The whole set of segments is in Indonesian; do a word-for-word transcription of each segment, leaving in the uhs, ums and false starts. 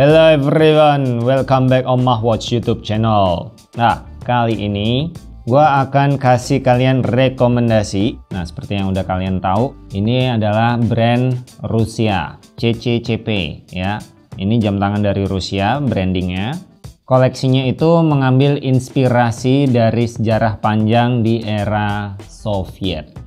Hello everyone, welcome back on Mahwatch YouTube channel. Nah, kali ini gua akan kasih kalian rekomendasi. Nah, seperti yang udah kalian tahu, ini adalah brand Rusia, C C C P ya. Ini jam tangan dari Rusia brandingnya. Koleksinya itu mengambil inspirasi dari sejarah panjang di era Soviet.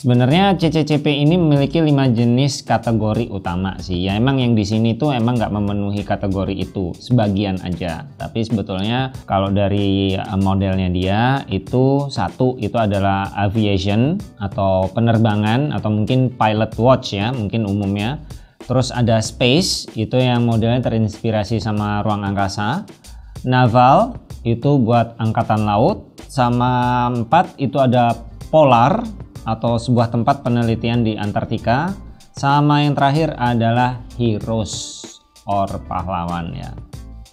Sebenarnya C C C P ini memiliki lima jenis kategori utama sih. Ya emang yang di sini tuh emang nggak memenuhi kategori itu, sebagian aja. Tapi sebetulnya kalau dari modelnya dia itu satu itu adalah aviation atau penerbangan atau mungkin pilot watch ya, mungkin umumnya. Terus ada space itu yang modelnya terinspirasi sama ruang angkasa. Naval itu buat angkatan laut, sama empat itu ada polar atau sebuah tempat penelitian di Antartika, sama yang terakhir adalah heroes or pahlawan ya.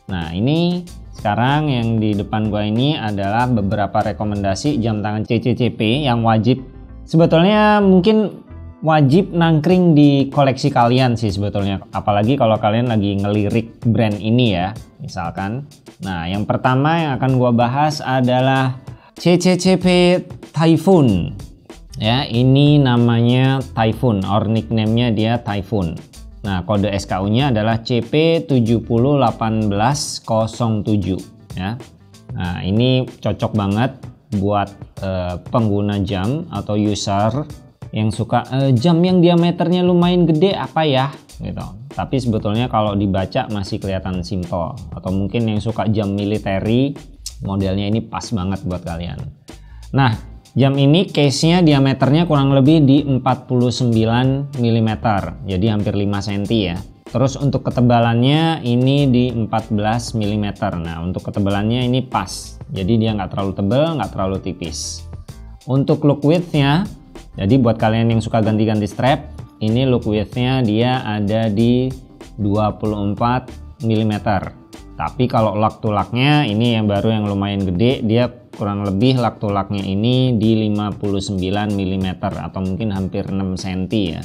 Nah ini sekarang yang di depan gua ini adalah beberapa rekomendasi jam tangan C C C P yang wajib, sebetulnya mungkin wajib nangkring di koleksi kalian sih sebetulnya, apalagi kalau kalian lagi ngelirik brand ini ya misalkan. Nah yang pertama yang akan gua bahas adalah C C C P Typhoon. Ya, ini namanya Typhoon, or nickname-nya dia Typhoon. Nah, kode S K U-nya adalah C P tujuh nol satu delapan nol tujuh ya. Nah, ini cocok banget buat uh, pengguna jam atau user yang suka uh, jam yang diameternya lumayan gede apa ya gitu. Tapi sebetulnya kalau dibaca masih kelihatan simple, atau mungkin yang suka jam militeri, modelnya ini pas banget buat kalian. Nah, jam ini case-nya diameternya kurang lebih di empat puluh sembilan milimeter, jadi hampir lima sentimeter ya. Terus untuk ketebalannya ini di empat belas milimeter. Nah untuk ketebalannya ini pas, jadi dia nggak terlalu tebal, nggak terlalu tipis. Untuk look width-nya, jadi buat kalian yang suka ganti-ganti strap, ini look width-nya dia ada di dua puluh empat milimeter. Tapi kalau lug to lug-nya ini yang baru yang lumayan gede, dia kurang lebih lug to lug-nya ini di lima puluh sembilan milimeter atau mungkin hampir enam sentimeter ya.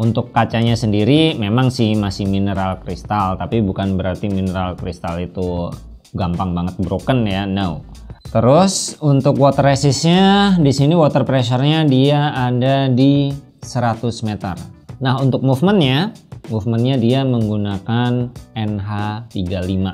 Untuk kacanya sendiri memang sih masih mineral kristal, tapi bukan berarti mineral kristal itu gampang banget broken ya, no. Terus untuk water resist-nya di sini water pressure-nya dia ada di seratus meter. Nah untuk movement-nya, movement-nya dia menggunakan N H tiga lima.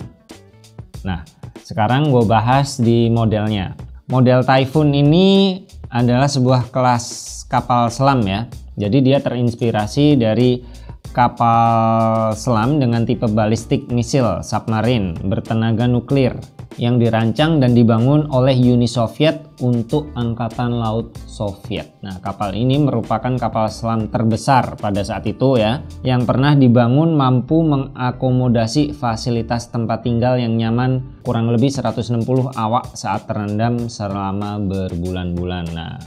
Nah, sekarang gue bahas di modelnya. Model Typhoon ini adalah sebuah kelas kapal selam ya. Jadi dia terinspirasi dari kapal selam dengan tipe balistik misil submarine bertenaga nuklir yang dirancang dan dibangun oleh Uni Soviet untuk Angkatan Laut Soviet. Nah, kapal ini merupakan kapal selam terbesar pada saat itu ya, yang pernah dibangun, mampu mengakomodasi fasilitas tempat tinggal yang nyaman kurang lebih seratus enam puluh awak saat terendam selama berbulan-bulan. Nah,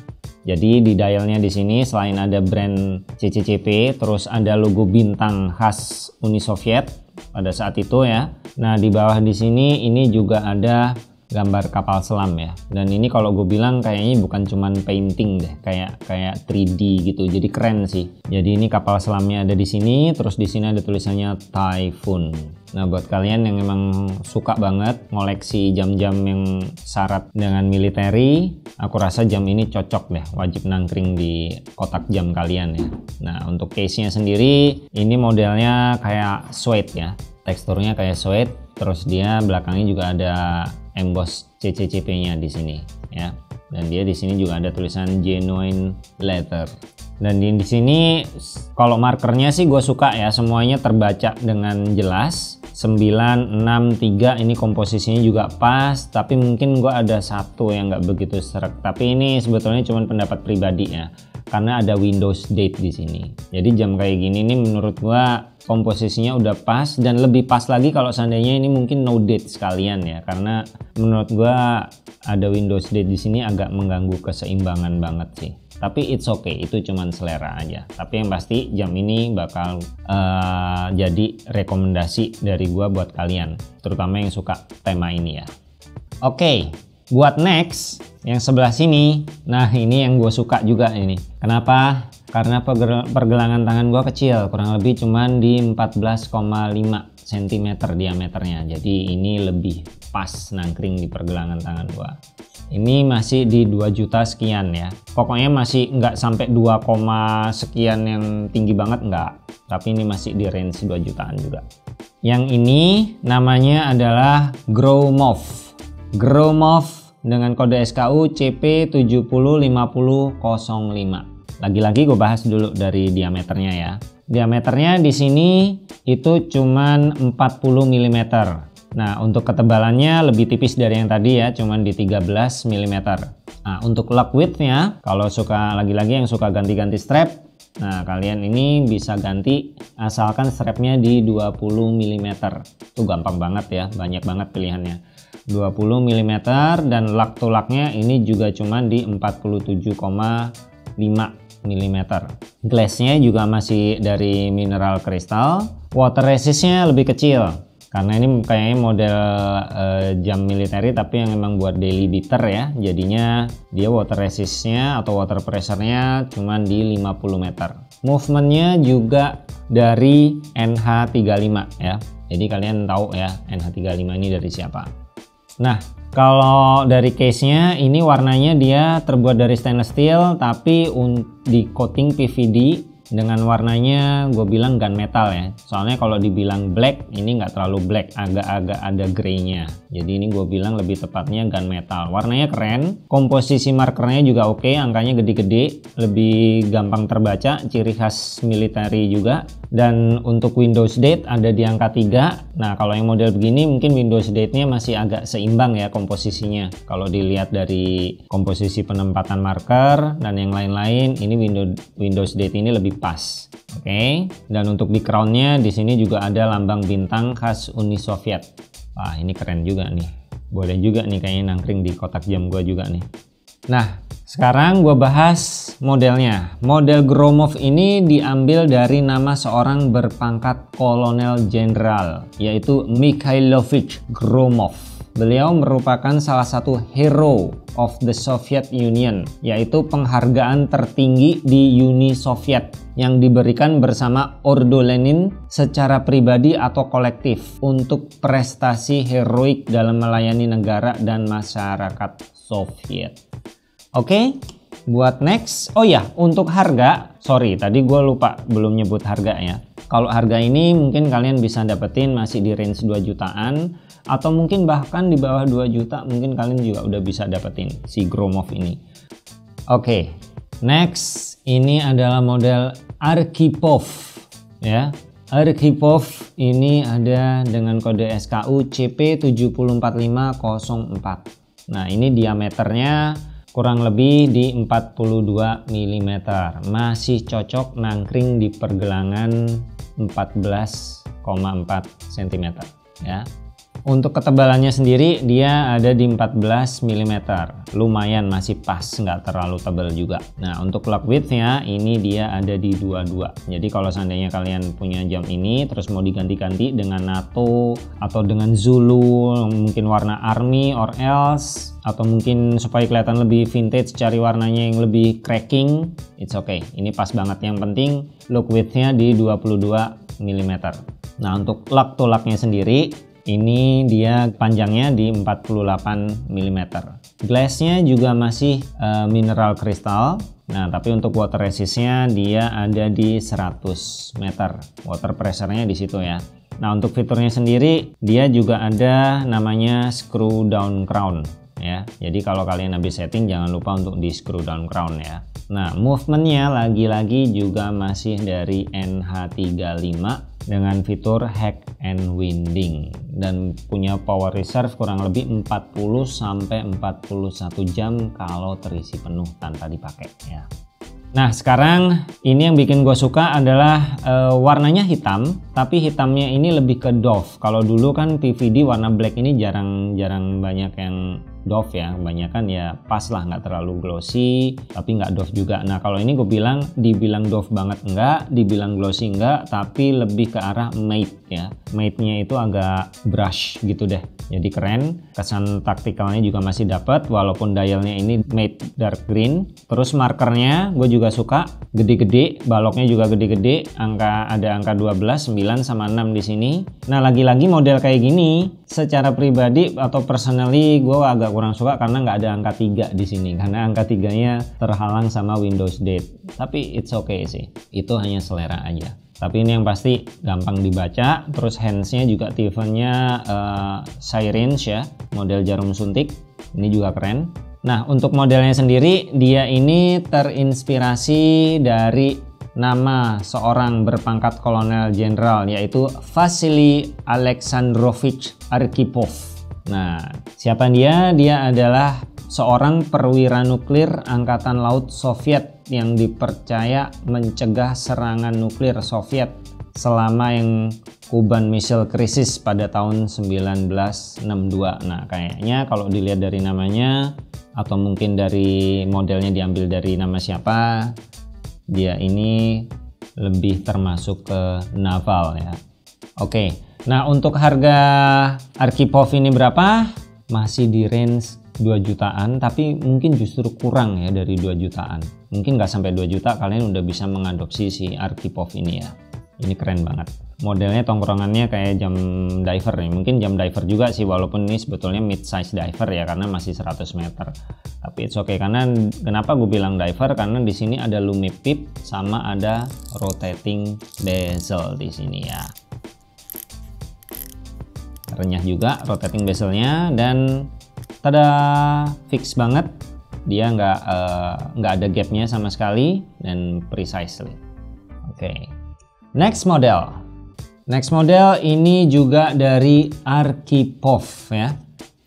jadi di dialnya di sini selain ada brand C C C P, terus ada logo bintang khas Uni Soviet pada saat itu ya. Nah di bawah di sini ini juga ada gambar kapal selam ya. Dan ini kalau gue bilang kayaknya bukan cuman painting deh, kayak kayak tiga D gitu. Jadi keren sih. Jadi ini kapal selamnya ada di sini, terus di sini ada tulisannya Typhoon. Nah buat kalian yang emang suka banget ngoleksi jam-jam yang syarat dengan militeri, aku rasa jam ini cocok deh, wajib nangkring di kotak jam kalian ya. Nah untuk case-nya sendiri, ini modelnya kayak suede ya, teksturnya kayak suede, terus dia belakangnya juga ada emboss C C C P-nya di sini ya. Dan dia di sini juga ada tulisan genuine leather. Dan di sini kalau markernya sih gue suka ya, semuanya terbaca dengan jelas. sembilan enam tiga ini komposisinya juga pas, tapi mungkin gue ada satu yang nggak begitu seret. Tapi ini sebetulnya cuma pendapat pribadi ya, karena ada Windows date di sini. Jadi jam kayak gini nih menurut gue komposisinya udah pas, dan lebih pas lagi kalau seandainya ini mungkin no date sekalian ya, karena menurut gue ada Windows date di sini agak mengganggu keseimbangan banget sih. Tapi it's okay, itu cuman selera aja. Tapi yang pasti jam ini bakal uh, jadi rekomendasi dari gua buat kalian, terutama yang suka tema ini ya. Oke, okay, buat next yang sebelah sini. Nah, ini yang gue suka juga ini. Kenapa? Karena pergelangan tangan gue kecil, kurang lebih cuman di empat belas koma lima sentimeter diameternya. Jadi ini lebih pas nangkring di pergelangan tangan gua. Ini masih di dua juta sekian ya. Pokoknya masih nggak sampai dua, sekian yang tinggi banget nggak. Tapi ini masih di range dua jutaan juga. Yang ini namanya adalah Gromov. Gromov dengan kode S K U C P tujuh nol lima nol nol lima. Lagi-lagi gue bahas dulu dari diameternya ya. Diameternya di sini itu cuman empat puluh milimeter. Nah, untuk ketebalannya lebih tipis dari yang tadi ya, cuman di tiga belas milimeter. Nah, untuk lug width-nya, kalau suka lagi-lagi yang suka ganti-ganti strap, nah kalian ini bisa ganti asalkan strapnya di dua puluh milimeter. Itu gampang banget ya, banyak banget pilihannya. dua puluh milimeter dan lug to lugnya ini juga cuman di empat puluh tujuh koma lima milimeter. Glassnya juga masih dari mineral kristal. Water resistnya lebih kecil karena ini kayaknya model eh, jam militeri tapi yang emang buat daily beater ya, jadinya dia water resistnya atau water pressure-nya cuman di lima puluh meter. Movementnya juga dari N H tiga puluh lima ya, jadi kalian tahu ya N H tiga puluh lima ini dari siapa. Nah, kalau dari case-nya ini warnanya dia terbuat dari stainless steel tapi di coating P V D dengan warnanya gue bilang gunmetal ya. Soalnya kalau dibilang black ini nggak terlalu black, agak-agak ada grey-nya. Jadi ini gue bilang lebih tepatnya gunmetal. Warnanya keren, komposisi markernya juga oke, angkanya gede-gede, lebih gampang terbaca, ciri khas military juga. Dan untuk Windows date ada di angka tiga. Nah, kalau yang model begini mungkin Windows date-nya masih agak seimbang ya komposisinya. Kalau dilihat dari komposisi penempatan marker dan yang lain-lain, ini Windows Windows date ini lebih pas. Oke. Okay. Dan untuk di crown-nya di sini juga ada lambang bintang khas Uni Soviet. Wah, ini keren juga nih. Boleh juga nih kayaknya nangkring di kotak jam gua juga nih. Nah, sekarang gue bahas modelnya. Model Gromov ini diambil dari nama seorang berpangkat kolonel jenderal, yaitu Mikhailovich Gromov. Beliau merupakan salah satu hero of the Soviet Union, yaitu penghargaan tertinggi di Uni Soviet yang diberikan bersama Ordo Lenin secara pribadi atau kolektif untuk prestasi heroik dalam melayani negara dan masyarakat Soviet. Oke, okay, buat next. Oh ya, untuk harga, sorry tadi gue lupa belum nyebut harganya. Kalau harga ini mungkin kalian bisa dapetin masih di range dua jutaan atau mungkin bahkan di bawah dua juta mungkin kalian juga udah bisa dapetin si Gromov ini. Oke, okay, next ini adalah model Arkhipov ya. Arkhipov ini ada dengan kode S K U C P tujuh nol empat lima nol empat. Nah, ini diameternya kurang lebih di empat puluh dua milimeter, masih cocok nangkring di pergelangan empat belas koma empat sentimeter ya. Untuk ketebalannya sendiri dia ada di empat belas milimeter, lumayan masih pas, nggak terlalu tebal juga. Nah, untuk lug width-nya ini dia ada di dua puluh dua. Jadi kalau seandainya kalian punya jam ini terus mau diganti-ganti dengan NATO atau dengan Zulu, mungkin warna army or else, atau mungkin supaya kelihatan lebih vintage cari warnanya yang lebih cracking, it's okay, ini pas banget. Yang penting look widthnya di dua puluh dua milimeter. Nah, untuk lug to lugnya sendiri ini dia panjangnya di empat puluh delapan milimeter. Glassnya juga masih uh, mineral kristal. Nah, tapi untuk water resistnya dia ada di seratus meter, water pressure-nya di situ ya. Nah, untuk fiturnya sendiri dia juga ada namanya screw down crown ya, jadi kalau kalian habis setting jangan lupa untuk di screw down crown ya. Nah, movementnya lagi-lagi juga masih dari N H tiga puluh lima dengan fitur hack and winding dan punya power reserve kurang lebih empat puluh sampai empat puluh satu jam kalau terisi penuh tanpa dipakai ya. Nah, sekarang ini yang bikin gue suka adalah e, warnanya hitam, tapi hitamnya ini lebih ke doff. Kalau dulu kan P V D warna black ini jarang-jarang banyak yang doff ya, kebanyakan ya pas lah, nggak terlalu glossy tapi nggak doff juga. Nah kalau ini gue bilang, dibilang doff banget enggak, dibilang glossy enggak, tapi lebih ke arah matte ya, matte-nya itu agak brush gitu deh, jadi keren. Kesan taktikalnya juga masih dapat walaupun dialnya ini matte dark green. Terus markernya gue juga suka, gede-gede, baloknya juga gede-gede, angka ada angka dua belas, sembilan sama enam di sini. Nah lagi-lagi model kayak gini secara pribadi atau personally gue agak kurang suka karena nggak ada angka tiga di sini, karena angka tiganya terhalang sama Windows Date. Tapi it's okay sih, itu hanya selera aja. Tapi ini yang pasti gampang dibaca. Terus handsnya juga tipenya uh, syringe ya, model jarum suntik, ini juga keren. Nah untuk modelnya sendiri, dia ini terinspirasi dari nama seorang berpangkat kolonel jenderal yaitu Vasily Aleksandrovich Arkhipov. Nah, siapa dia? Dia adalah seorang perwira nuklir angkatan laut Soviet yang dipercaya mencegah serangan nuklir Soviet selama yang Kuban Missile Crisis pada tahun seribu sembilan ratus enam puluh dua. Nah, kayaknya kalau dilihat dari namanya atau mungkin dari modelnya diambil dari nama siapa, dia ini lebih termasuk ke naval ya. Oke, nah untuk harga Arkhipov ini berapa? Masih di range dua jutaan, tapi mungkin justru kurang ya dari dua jutaan. Mungkin nggak sampai dua juta kalian udah bisa mengadopsi si Arkhipov ini ya. Ini keren banget. Modelnya tongkrongannya kayak jam diver nih. Mungkin jam diver juga sih, walaupun ini sebetulnya mid size diver ya, karena masih seratus meter. Tapi it's okay, karena kenapa gue bilang diver, karena di sini ada lumi pip sama ada rotating bezel di sini ya. Renyah juga rotating bezelnya dan tada, fix banget. Dia nggak uh, nggak ada gapnya sama sekali dan precisely. Oke. Okay. Next model, next model ini juga dari Arkhipov ya.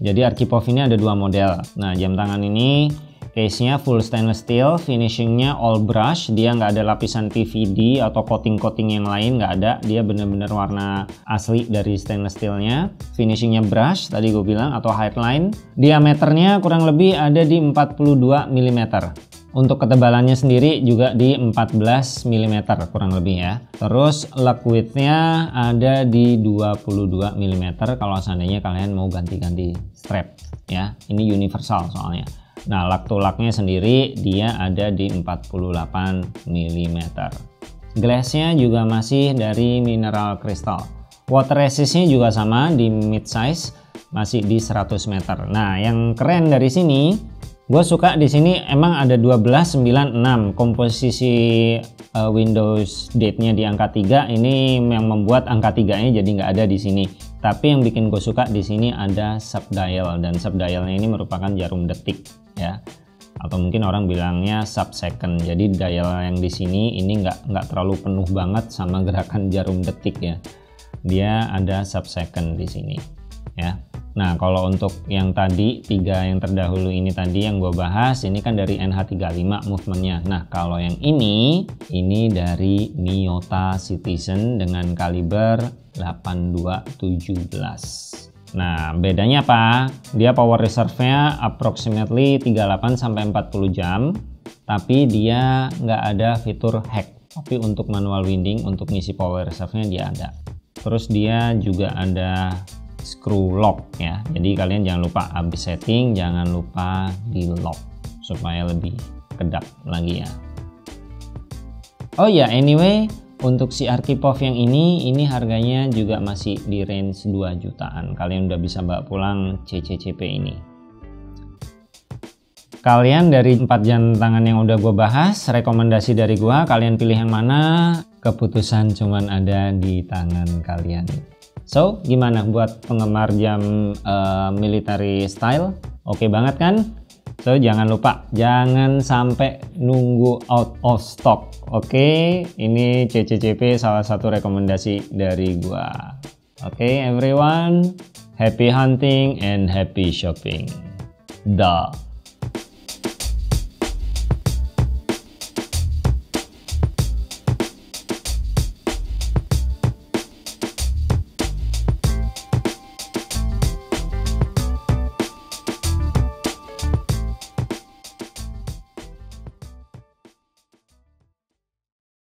Jadi Arkhipov ini ada dua model. Nah jam tangan ini case-nya full stainless steel, finishingnya all brush. Dia nggak ada lapisan P V D atau coating-coating yang lain, nggak ada. Dia bener-bener warna asli dari stainless steelnya. Finishingnya brush tadi gue bilang atau highline. Diameternya kurang lebih ada di empat puluh dua milimeter. Untuk ketebalannya sendiri juga di empat belas milimeter kurang lebih ya. Terus lug width-nya ada di dua puluh dua milimeter kalau seandainya kalian mau ganti-ganti strap ya. Ini universal soalnya. Nah lug to lug-nya sendiri dia ada di empat puluh delapan milimeter. Glass-nya juga masih dari mineral kristal. Water resist-nya juga sama di mid size, masih di seratus meter. Nah yang keren dari sini, gue suka di sini emang ada dua belas sembilan enam, komposisi uh, Windows date-nya di angka tiga, ini yang membuat angka tiga-nya jadi nggak ada di sini. Tapi yang bikin gue suka di sini ada subdial, dan subdialnya ini merupakan jarum detik ya. Atau mungkin orang bilangnya subsecond. Jadi dial yang di sini ini nggak nggak terlalu penuh banget sama gerakan jarum detik ya. Dia ada subsecond di sini ya. Nah kalau untuk yang tadi, tiga yang terdahulu ini tadi yang gue bahas, ini kan dari N H tiga puluh lima movementnya. Nah kalau yang ini, ini dari Miyota Citizen dengan kaliber delapan dua tujuh belas. Nah bedanya apa? Dia power reserve-nya approximately tiga puluh delapan sampai empat puluh jam, tapi dia nggak ada fitur hack. Tapi untuk manual winding, untuk ngisi power reserve-nya dia ada. Terus dia juga ada screw lock ya, jadi kalian jangan lupa habis setting jangan lupa di lock supaya lebih kedap lagi ya. Oh ya, anyway untuk si Arkhipov yang ini, ini harganya juga masih di range dua jutaan. Kalian udah bisa bawa pulang C C C P ini. Kalian dari empat jam tangan yang udah gue bahas, rekomendasi dari gue, kalian pilih yang mana, keputusan cuman ada di tangan kalian. So, gimana buat penggemar jam uh, military style? Oke banget kan? So, jangan lupa, jangan sampai nunggu out of stock. Oke, ini C C C P salah satu rekomendasi dari gua. Oke everyone, happy hunting and happy shopping. Dah.